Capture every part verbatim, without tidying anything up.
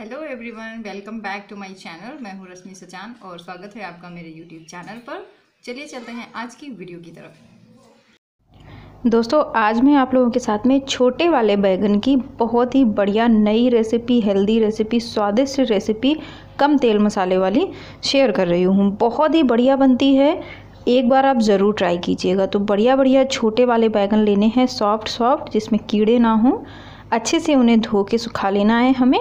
Hello everyone, welcome back to my channel. मैं हूँ रश्मि सचान और स्वागत है आपका मेरे यूट्यूब चैनल पर। चलिए चलते हैं आज की वीडियो की तरफ। दोस्तों, आज मैं आप लोगों के साथ में छोटे वाले बैगन की बहुत ही बढ़िया नई रेसिपी, हेल्दी रेसिपी, स्वादिष्ट रेसिपी, कम तेल मसाले वाली शेयर कर रही हूँ। बहुत ही बढ़िया बनती है, एक बार आप ज़रूर ट्राई कीजिएगा। तो बढ़िया बढ़िया छोटे वाले बैगन लेने हैं, सॉफ्ट सॉफ्ट, जिसमें कीड़े ना हों। अच्छे से उन्हें धो के सुखा लेना है हमें।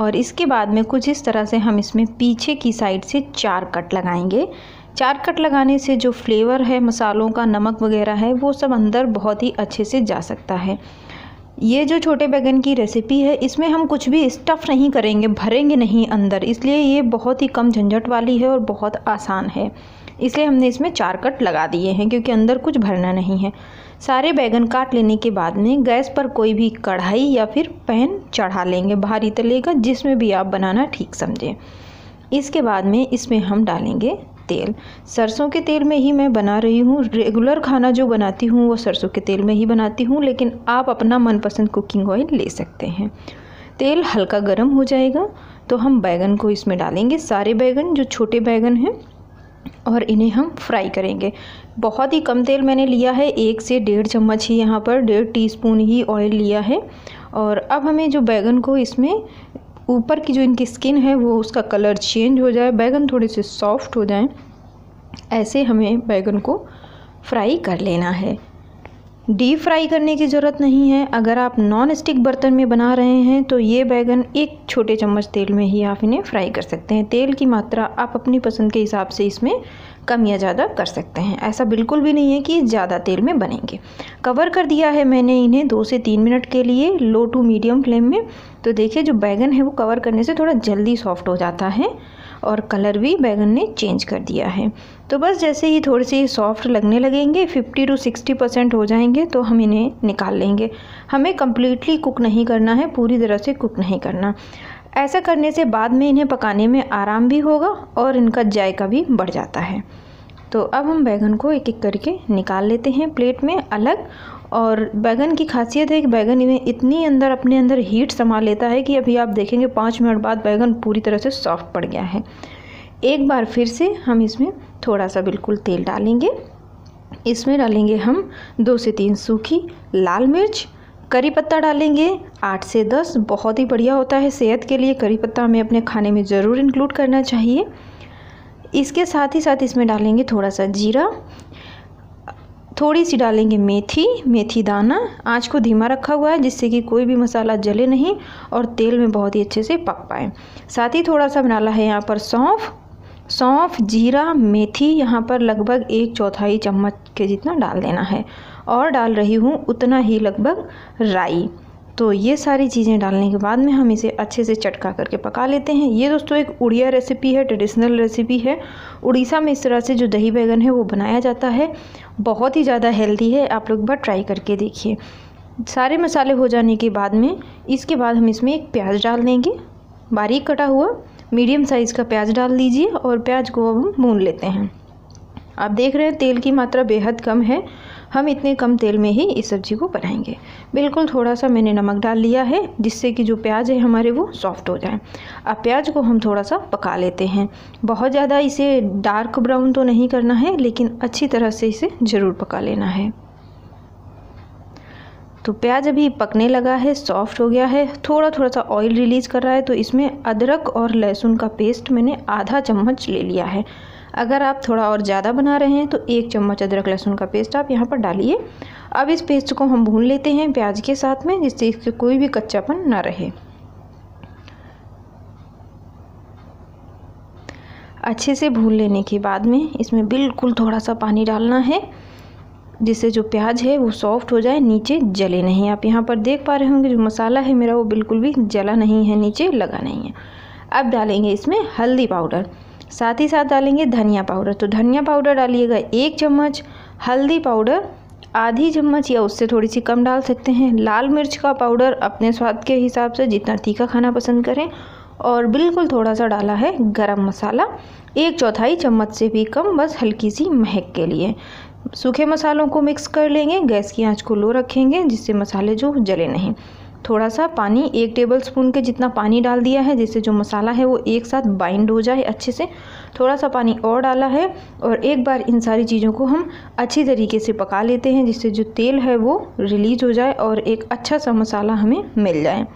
और इसके बाद में कुछ इस तरह से हम इसमें पीछे की साइड से चार कट लगाएंगे। चार कट लगाने से जो फ्लेवर है मसालों का, नमक वगैरह है, वो सब अंदर बहुत ही अच्छे से जा सकता है। ये जो छोटे बैगन की रेसिपी है, इसमें हम कुछ भी स्टफ़ नहीं करेंगे, भरेंगे नहीं अंदर, इसलिए ये बहुत ही कम झंझट वाली है और बहुत आसान है। इसलिए हमने इसमें चार कट लगा दिए हैं क्योंकि अंदर कुछ भरना नहीं है। सारे बैगन काट लेने के बाद में गैस पर कोई भी कढ़ाई या फिर पैन चढ़ा लेंगे, भारी तलेगा, जिसमें भी आप बनाना ठीक समझें। इसके बाद में इसमें हम डालेंगे तेल। सरसों के तेल में ही मैं बना रही हूँ। रेगुलर खाना जो बनाती हूँ वो सरसों के तेल में ही बनाती हूँ, लेकिन आप अपना मनपसंद कुकिंग ऑयल ले सकते हैं। तेल हल्का गर्म हो जाएगा तो हम बैगन को इसमें डालेंगे, सारे बैगन जो छोटे बैगन हैं, और इन्हें हम फ्राई करेंगे। बहुत ही कम तेल मैंने लिया है, एक से डेढ़ चम्मच ही, यहाँ पर डेढ़ टीस्पून ही ऑयल लिया है। और अब हमें जो बैगन को इसमें ऊपर की जो इनकी स्किन है वो उसका कलर चेंज हो जाए, बैगन थोड़े से सॉफ्ट हो जाए, ऐसे हमें बैगन को फ्राई कर लेना है। डीप फ्राई करने की ज़रूरत नहीं है। अगर आप नॉन स्टिक बर्तन में बना रहे हैं तो ये बैगन एक छोटे चम्मच तेल में ही आप इन्हें फ्राई कर सकते हैं। तेल की मात्रा आप अपनी पसंद के हिसाब से इसमें कम या ज़्यादा कर सकते हैं। ऐसा बिल्कुल भी नहीं है कि ज़्यादा तेल में बनेंगे। कवर कर दिया है मैंने इन्हें दो से तीन मिनट के लिए लो टू मीडियम फ्लेम में। तो देखिए जो बैगन है वो कवर करने से थोड़ा जल्दी सॉफ्ट हो जाता है और कलर भी बैगन ने चेंज कर दिया है। तो बस जैसे ही थोड़े से सॉफ्ट लगने लगेंगे, फिफ्टी टू सिक्सटी परसेंट हो जाएंगे, तो हम इन्हें निकाल लेंगे। हमें कम्प्लीटली कुक नहीं करना है, पूरी तरह से कुक नहीं करना। ऐसा करने से बाद में इन्हें पकाने में आराम भी होगा और इनका जायका भी बढ़ जाता है। तो अब हम बैगन को एक एक करके निकाल लेते हैं प्लेट में अलग। और बैगन की खासियत है कि बैगन में इतनी अंदर अपने अंदर हीट समा लेता है कि अभी आप देखेंगे पाँच मिनट बाद बैगन पूरी तरह से सॉफ्ट पड़ गया है। एक बार फिर से हम इसमें थोड़ा सा बिल्कुल तेल डालेंगे। इसमें डालेंगे हम दो से तीन सूखी लाल मिर्च, करी पत्ता डालेंगे आठ से दस, बहुत ही बढ़िया होता है सेहत के लिए। करी पत्ता हमें अपने खाने में ज़रूर इंक्लूड करना चाहिए। इसके साथ ही साथ इसमें डालेंगे थोड़ा सा जीरा, थोड़ी सी डालेंगे मेथी, मेथी दाना। आंच को धीमा रखा हुआ है जिससे कि कोई भी मसाला जले नहीं और तेल में बहुत ही अच्छे से पक पाए। साथ ही थोड़ा सा डाला है यहाँ पर सौंफ। सौंफ, जीरा, मेथी यहाँ पर लगभग एक चौथाई चम्मच के जितना डाल देना है। और डाल रही हूँ उतना ही लगभग राई। तो ये सारी चीज़ें डालने के बाद में हम इसे अच्छे से चटका करके पका लेते हैं। ये दोस्तों एक उड़िया रेसिपी है, ट्रेडिशनल रेसिपी है। उड़ीसा में इस तरह से जो दही बैगन है वो बनाया जाता है। बहुत ही ज़्यादा हेल्दी है, आप लोग एक बार ट्राई करके देखिए। सारे मसाले हो जाने के बाद में इसके बाद हम इसमें एक प्याज डाल देंगे, बारीक कटा हुआ मीडियम साइज़ का प्याज डाल दीजिए। और प्याज को अब हम भून लेते हैं। आप देख रहे हैं तेल की मात्रा बेहद कम है, हम इतने कम तेल में ही इस सब्ज़ी को बनाएंगे। बिल्कुल थोड़ा सा मैंने नमक डाल लिया है जिससे कि जो प्याज है हमारे वो सॉफ्ट हो जाए। अब प्याज को हम थोड़ा सा पका लेते हैं। बहुत ज़्यादा इसे डार्क ब्राउन तो नहीं करना है, लेकिन अच्छी तरह से इसे ज़रूर पका लेना है। तो प्याज अभी पकने लगा है, सॉफ्ट हो गया है, थोड़ा थोड़ा सा ऑयल रिलीज़ कर रहा है। तो इसमें अदरक और लहसुन का पेस्ट मैंने आधा चम्मच ले लिया है। अगर आप थोड़ा और ज़्यादा बना रहे हैं तो एक चम्मच अदरक लहसुन का पेस्ट आप यहाँ पर डालिए। अब इस पेस्ट को हम भून लेते हैं प्याज के साथ में, जिससे इसके कोई भी कच्चापन ना रहे। अच्छे से भून लेने के बाद में इसमें बिल्कुल थोड़ा सा पानी डालना है जिससे जो प्याज है वो सॉफ्ट हो जाए, नीचे जले नहीं। आप यहाँ पर देख पा रहे होंगे जो मसाला है मेरा वो बिल्कुल भी जला नहीं है, नीचे लगा नहीं है। अब डालेंगे इसमें हल्दी पाउडर, साथ ही साथ डालेंगे धनिया पाउडर। तो धनिया पाउडर डालिएगा एक चम्मच, हल्दी पाउडर आधी चम्मच या उससे थोड़ी सी कम डाल सकते हैं। लाल मिर्च का पाउडर अपने स्वाद के हिसाब से, जितना तीखा खाना पसंद करें। और बिल्कुल थोड़ा सा डाला है गरम मसाला, एक चौथाई चम्मच से भी कम, बस हल्की सी महक के लिए। सूखे मसालों को मिक्स कर लेंगे। गैस की आंच को लो रखेंगे जिससे मसाले जो जले नहीं। थोड़ा सा पानी, एक टेबलस्पून के जितना पानी डाल दिया है जिससे जो मसाला है वो एक साथ बाइंड हो जाए अच्छे से। थोड़ा सा पानी और डाला है और एक बार इन सारी चीज़ों को हम अच्छी तरीके से पका लेते हैं जिससे जो तेल है वो रिलीज हो जाए और एक अच्छा सा मसाला हमें मिल जाए।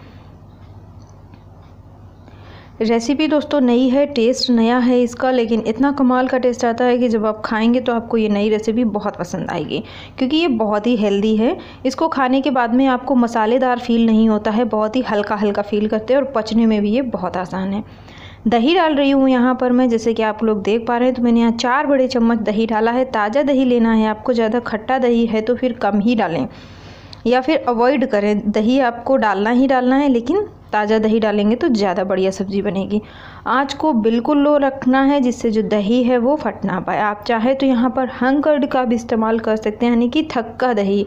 रेसिपी दोस्तों नई है, टेस्ट नया है इसका, लेकिन इतना कमाल का टेस्ट आता है कि जब आप खाएंगे तो आपको ये नई रेसिपी बहुत पसंद आएगी, क्योंकि ये बहुत ही हेल्दी है। इसको खाने के बाद में आपको मसालेदार फील नहीं होता है, बहुत ही हल्का हल्का फील करते हैं और पचने में भी ये बहुत आसान है। दही डाल रही हूँ यहाँ पर मैं, जैसे कि आप लोग देख पा रहे हैं, तो मैंने यहाँ चार बड़े चम्मच दही डाला है। ताज़ा दही लेना है आपको, ज़्यादा खट्टा दही है तो फिर कम ही डालें या फिर अवॉइड करें। दही आपको डालना ही डालना है, लेकिन ताज़ा दही डालेंगे तो ज़्यादा बढ़िया सब्ज़ी बनेगी। आँच को बिल्कुल लो रखना है जिससे जो दही है वो फट ना पाए। आप चाहे तो यहाँ पर हंकर्ड का भी इस्तेमाल कर सकते हैं, यानी कि थक्का दही,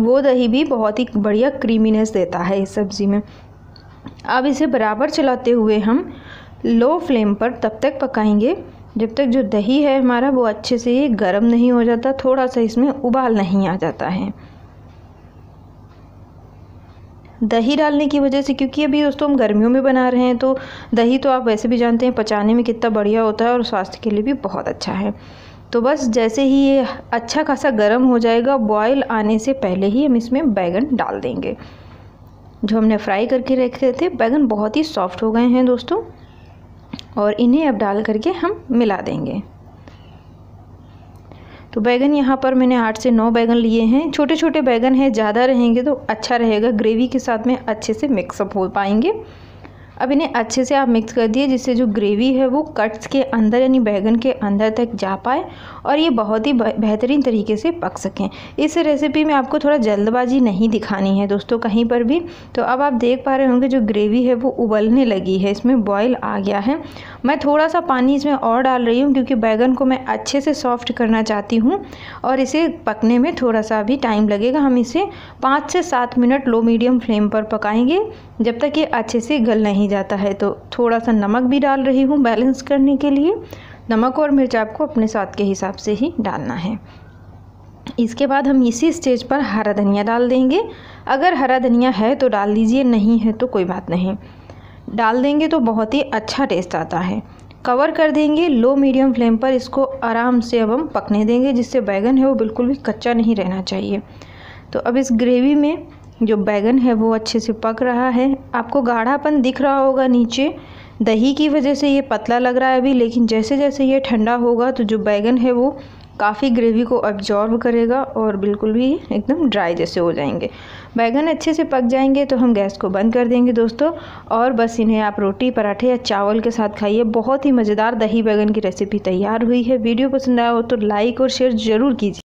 वो दही भी बहुत ही बढ़िया क्रीमीनेस देता है इस सब्ज़ी में। अब इसे बराबर चलाते हुए हम लो फ्लेम पर तब तक पकाएंगे जब तक जो दही है हमारा वो अच्छे से गर्म नहीं हो जाता, थोड़ा सा इसमें उबाल नहीं आ जाता है। दही डालने की वजह से, क्योंकि अभी दोस्तों हम गर्मियों में बना रहे हैं, तो दही तो आप वैसे भी जानते हैं पचाने में कितना बढ़िया होता है और स्वास्थ्य के लिए भी बहुत अच्छा है। तो बस जैसे ही ये अच्छा खासा गर्म हो जाएगा, बॉयल आने से पहले ही हम इसमें बैंगन डाल देंगे जो हमने फ्राई करके रखे थे। बैंगन बहुत ही सॉफ्ट हो गए हैं दोस्तों और इन्हें अब डाल करके हम मिला देंगे। तो बैगन यहाँ पर मैंने आठ से नौ बैगन लिए हैं, छोटे छोटे बैगन हैं, ज़्यादा रहेंगे तो अच्छा रहेगा, ग्रेवी के साथ में अच्छे से मिक्सअप हो पाएंगे। अब इन्हें अच्छे से आप मिक्स कर दिए जिससे जो ग्रेवी है वो कट्स के अंदर यानी बैगन के अंदर तक जा पाए और ये बहुत ही बेहतरीन तरीके से पक सकें। इस रेसिपी में आपको थोड़ा जल्दबाजी नहीं दिखानी है दोस्तों कहीं पर भी। तो अब आप देख पा रहे होंगे जो ग्रेवी है वो उबलने लगी है, इसमें बॉयल आ गया है। मैं थोड़ा सा पानी इसमें और डाल रही हूँ क्योंकि बैगन को मैं अच्छे से सॉफ्ट करना चाहती हूँ और इसे पकने में थोड़ा सा अभी टाइम लगेगा। हम इसे पाँच से सात मिनट लो मीडियम फ्लेम पर पकाएंगे जब तक ये अच्छे से गल नहीं जाता है। तो थोड़ा सा नमक भी डाल रही हूँ बैलेंस करने के लिए। नमक और मिर्च आपको अपने स्वाद के हिसाब से ही डालना है। इसके बाद हम इसी स्टेज पर हरा धनिया डाल देंगे। अगर हरा धनिया है तो डाल दीजिए, नहीं है तो कोई बात नहीं। डाल देंगे तो बहुत ही अच्छा टेस्ट आता है। कवर कर देंगे, लो मीडियम फ्लेम पर इसको आराम से अब हम पकने देंगे जिससे बैगन है वो बिल्कुल भी कच्चा नहीं रहना चाहिए। तो अब इस ग्रेवी में जो बैगन है वो अच्छे से पक रहा है। आपको गाढ़ापन दिख रहा होगा नीचे, दही की वजह से ये पतला लग रहा है अभी, लेकिन जैसे जैसे ये ठंडा होगा तो जो बैगन है वो काफ़ी ग्रेवी को एब्जॉर्ब करेगा और बिल्कुल भी एकदम ड्राई जैसे हो जाएंगे। बैगन अच्छे से पक जाएंगे तो हम गैस को बंद कर देंगे दोस्तों और बस इन्हें आप रोटी, पराठे या चावल के साथ खाइए। बहुत ही मज़ेदार दही बैगन की रेसिपी तैयार हुई है। वीडियो पसंद आया हो तो लाइक और शेयर ज़रूर कीजिए।